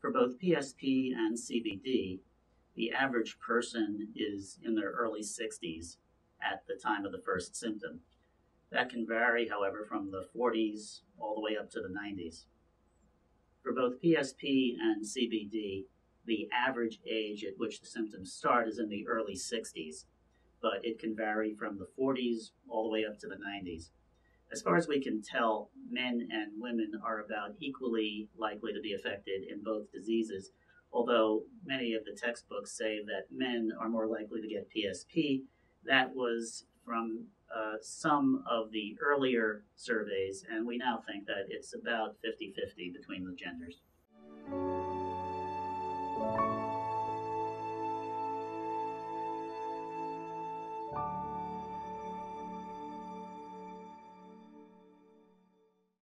For both PSP and CBD, the average person is in their early 60s at the time of the first symptom. That can vary, however, from the 40s all the way up to the 90s. For both PSP and CBD, the average age at which the symptoms start is in the early 60s, but it can vary from the 40s all the way up to the 90s. As far as we can tell, men and women are about equally likely to be affected in both diseases, although many of the textbooks say that men are more likely to get PSP. That was from some of the earlier surveys, and we now think that it's about 50-50 between the genders.